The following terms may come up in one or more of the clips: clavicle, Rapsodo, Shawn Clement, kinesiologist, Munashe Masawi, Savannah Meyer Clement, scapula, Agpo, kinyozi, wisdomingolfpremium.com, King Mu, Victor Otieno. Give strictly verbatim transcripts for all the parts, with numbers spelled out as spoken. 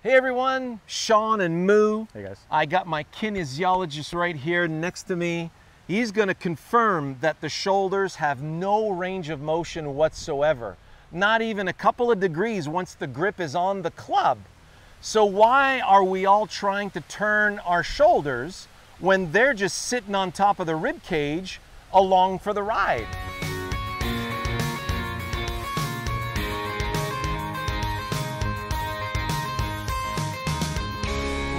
Hey everyone, Shawn and Moo. Hey guys. I got my kinesiologist right here next to me. He's gonna confirm that the shoulders have no range of motion whatsoever. Not even a couple of degrees once the grip is on the club. So why are we all trying to turn our shoulders when they're just sitting on top of the rib cage along for the ride?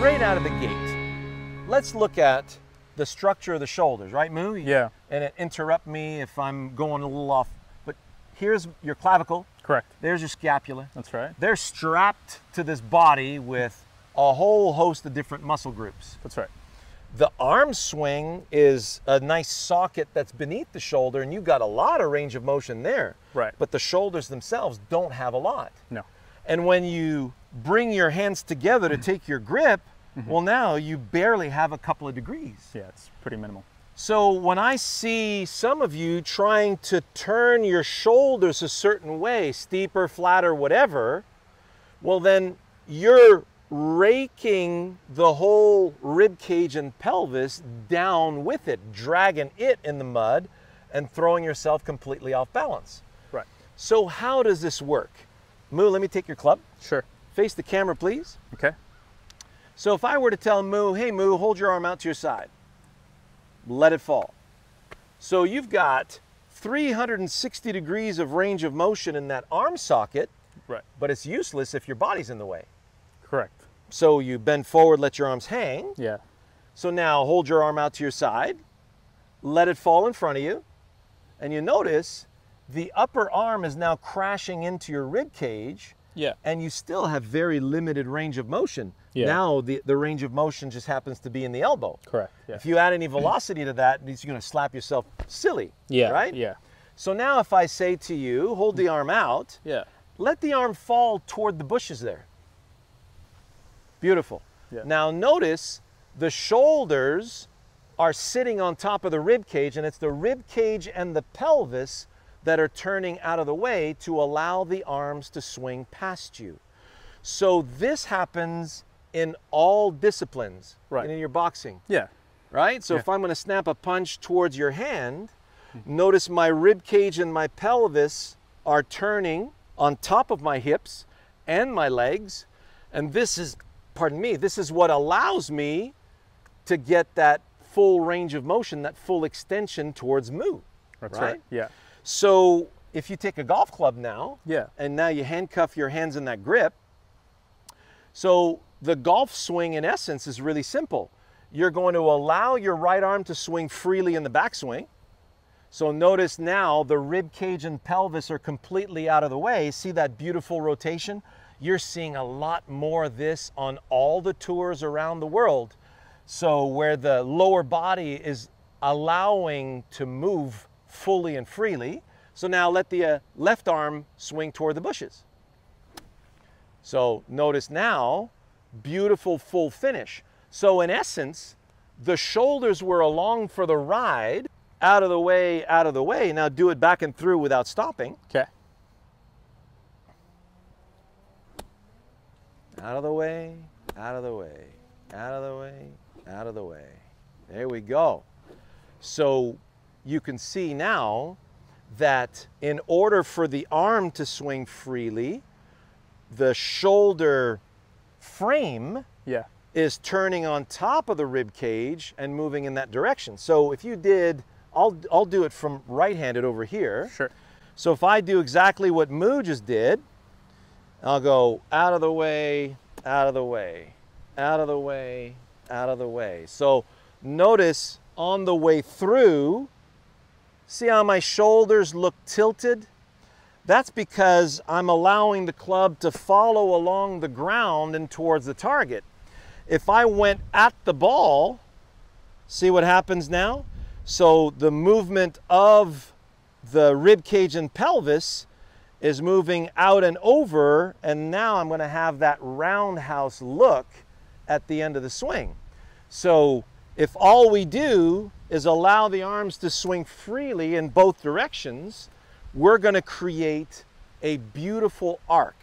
Right out of the gate, let's look at the structure of the shoulders, right, Moo? Yeah. And it interrupt me if I'm going a little off. But here's your clavicle. Correct. There's your scapula. That's right. They're strapped to this body with a whole host of different muscle groups. That's right. The arm swing is a nice socket that's beneath the shoulder, and you've got a lot of range of motion there. Right. But the shoulders themselves don't have a lot. No. And when you bring your hands together to take your grip, mm-hmm. well, now you barely have a couple of degrees. Yeah, it's pretty minimal. So when I see some of you trying to turn your shoulders a certain way, steeper, flatter, whatever, well, then you're raking the whole rib cage and pelvis down with it, dragging it in the mud and throwing yourself completely off balance. Right. So how does this work? Moo, let me take your club. Sure. Face the camera, please. Okay. So if I were to tell Moo, hey Moo, hold your arm out to your side. Let it fall. So you've got three hundred sixty degrees of range of motion in that arm socket, right? But it's useless if your body's in the way. Correct. So you bend forward, let your arms hang. Yeah. So now hold your arm out to your side, let it fall in front of you, and you notice the upper arm is now crashing into your rib cage. Yeah. And you still have very limited range of motion. Yeah. Now the, the range of motion just happens to be in the elbow. Correct. Yeah. If you add any velocity to that, you're going to slap yourself silly. Yeah. Right? Yeah. So now if I say to you, hold the arm out, yeah. let the arm fall toward the bushes there. Beautiful. Yeah. Now notice the shoulders are sitting on top of the rib cage, and it's the rib cage and the pelvis that are turning out of the way to allow the arms to swing past you. So this happens in all disciplines, right? And in your boxing. Yeah. Right? So yeah. if I'm going to snap a punch towards your hand, mm-hmm. notice my rib cage and my pelvis are turning on top of my hips and my legs. And this is, pardon me, this is what allows me to get that full range of motion, that full extension towards Moo. That's right. right. Yeah. So if you take a golf club now, yeah. and now you handcuff your hands in that grip, so the golf swing in essence is really simple. You're going to allow your right arm to swing freely in the backswing. So notice now the rib cage and pelvis are completely out of the way. See that beautiful rotation? You're seeing a lot more of this on all the tours around the world. So where the lower body is allowing to move fully and freely. So now let the uh, left arm swing toward the bushes. So notice now, beautiful full finish. So in essence, the shoulders were along for the ride, out of the way, out of the way. Now do it back and through without stopping. Okay. Out of the way, out of the way, out of the way, out of the way. There we go. So you can see now that in order for the arm to swing freely, the shoulder frame yeah. is turning on top of the rib cage and moving in that direction. So if you did, I'll, I'll do it from right-handed over here. Sure. So if I do exactly what Moo just did, I'll go out of the way, out of the way, out of the way, out of the way. So notice on the way through, see how my shoulders look tilted? That's because I'm allowing the club to follow along the ground and towards the target. If I went at the ball, see what happens now? So the movement of the rib cage and pelvis is moving out and over, and now I'm going to have that roundhouse look at the end of the swing. So if all we do is allow the arms to swing freely in both directions, we're going to create a beautiful arc.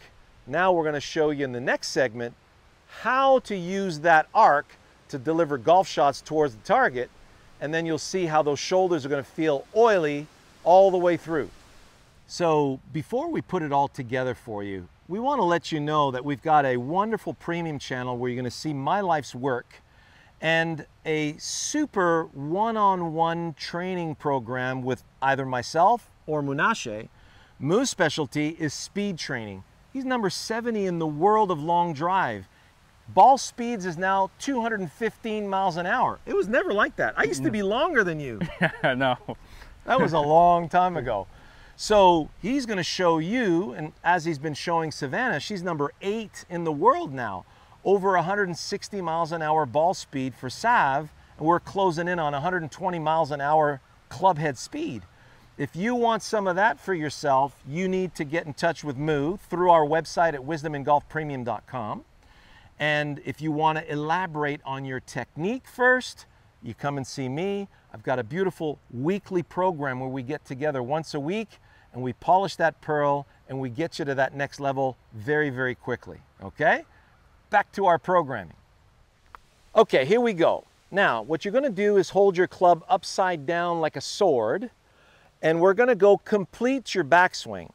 Now we're going to show you in the next segment how to use that arc to deliver golf shots towards the target, and then you'll see how those shoulders are going to feel oily all the way through. So before we put it all together for you, we want to let you know that we've got a wonderful premium channel where you're going to see my life's work and a super one-on-one training program with either myself or Munashe. Mu's specialty is speed training. He's number seventy in the world of long drive. Ball speeds is now two hundred fifteen miles an hour. It was never like that. I used to be longer than you. No. That was a long time ago. So he's going to show you, and as he's been showing Savannah, she's number eight in the world now. Over one hundred sixty miles an hour ball speed for Sav, and we're closing in on one hundred twenty miles an hour clubhead speed. If you want some of that for yourself, you need to get in touch with Mu through our website at wisdom in golf premium dot com. And if you want to elaborate on your technique first, you come and see me. I've got a beautiful weekly program where we get together once a week and we polish that pearl and we get you to that next level very, very quickly. Okay? Back to our programming. Okay, here we go. Now, what you're going to do is hold your club upside down like a sword, and we're going to go complete your backswing.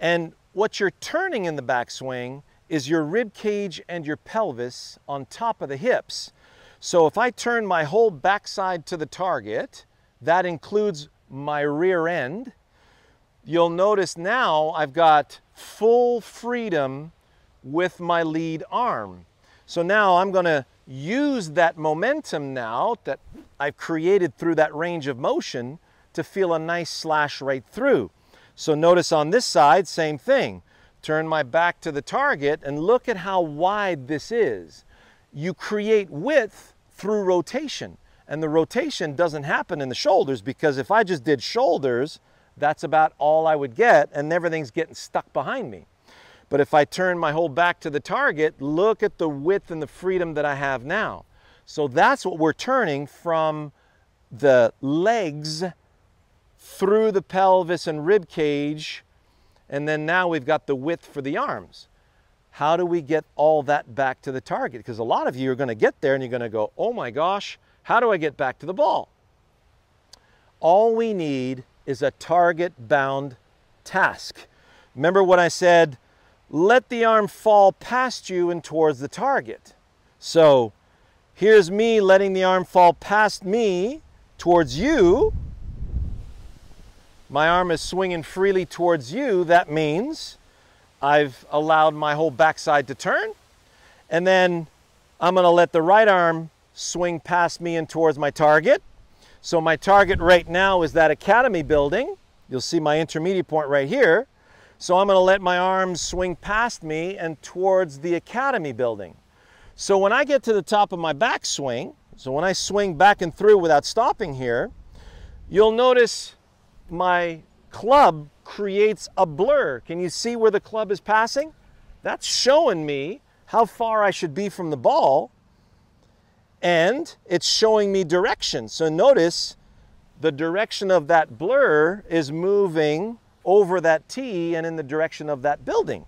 And what you're turning in the backswing is your rib cage and your pelvis on top of the hips. So if I turn my whole backside to the target, that includes my rear end. You'll notice now I've got full freedom with my lead arm. So now I'm going to use that momentum now that I've created through that range of motion to feel a nice slash right through. So notice on this side, same thing. Turn my back to the target and look at how wide this is. You create width through rotation, and the rotation doesn't happen in the shoulders, because if I just did shoulders, that's about all I would get and everything's getting stuck behind me. But if I turn my whole back to the target, look at the width and the freedom that I have now. So that's what we're turning from the legs through the pelvis and rib cage, and then now we've got the width for the arms. How do we get all that back to the target? Because a lot of you are going to get there and you're going to go, oh my gosh, how do I get back to the ball? All we need is a target-bound task. Remember what I said, let the arm fall past you and towards the target. So here's me letting the arm fall past me towards you. My arm is swinging freely towards you. That means I've allowed my whole backside to turn, and then I'm going to let the right arm swing past me and towards my target. So my target right now is that academy building. You'll see my intermediate point right here. So I'm going to let my arms swing past me and towards the academy building. So when I get to the top of my backswing, so when I swing back and through without stopping here, you'll notice my club creates a blur. Can you see where the club is passing? That's showing me how far I should be from the ball, and it's showing me direction. So notice the direction of that blur is moving over that tee and in the direction of that building.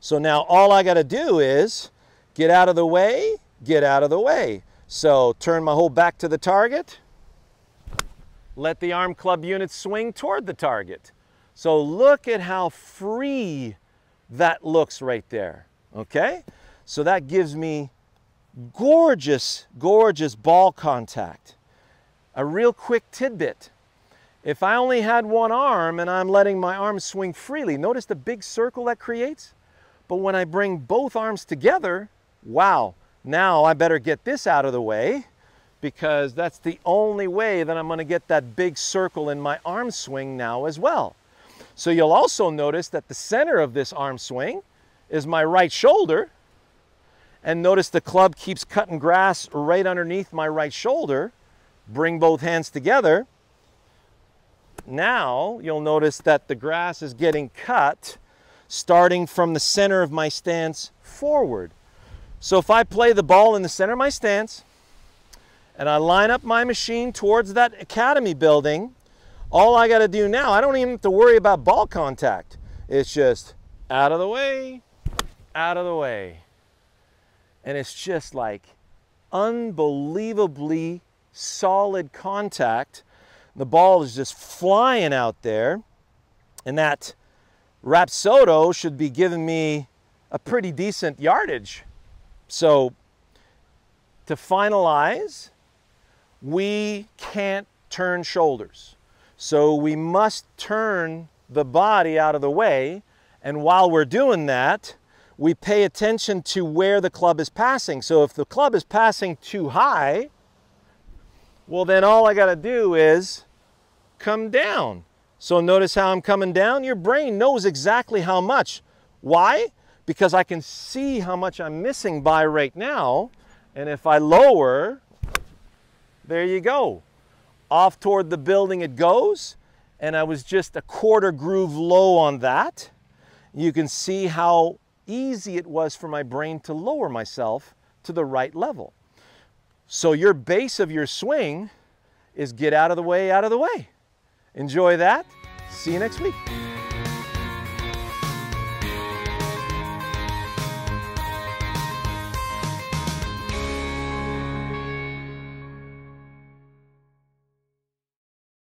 So now all I got to do is get out of the way, get out of the way. So turn my whole back to the target. Let the arm club unit swing toward the target. So look at how free that looks right there, okay? So that gives me gorgeous, gorgeous ball contact. A real quick tidbit. If I only had one arm and I'm letting my arm swing freely, notice the big circle that creates? But when I bring both arms together, wow, now I better get this out of the way, because that's the only way that I'm going to get that big circle in my arm swing now as well. So you'll also notice that the center of this arm swing is my right shoulder, and notice the club keeps cutting grass right underneath my right shoulder. Bring both hands together. Now you'll notice that the grass is getting cut starting from the center of my stance forward. So if I play the ball in the center of my stance, and I line up my machine towards that academy building, all I got to do now, I don't even have to worry about ball contact. It's just out of the way, out of the way. and it's just like unbelievably solid contact. The ball is just flying out there, and that Rapsodo should be giving me a pretty decent yardage. So to finalize, we can't turn shoulders. So we must turn the body out of the way, and while we're doing that, we pay attention to where the club is passing. So if the club is passing too high, well then all I gotta do is come down. So notice how I'm coming down? Your brain knows exactly how much. Why? Because I can see how much I'm missing by right now. And if I lower, there you go. Off toward the building it goes. And I was just a quarter groove low on that. You can see how easy it was for my brain to lower myself to the right level. So your base of your swing is get out of the way, out of the way. Enjoy that. See you next week.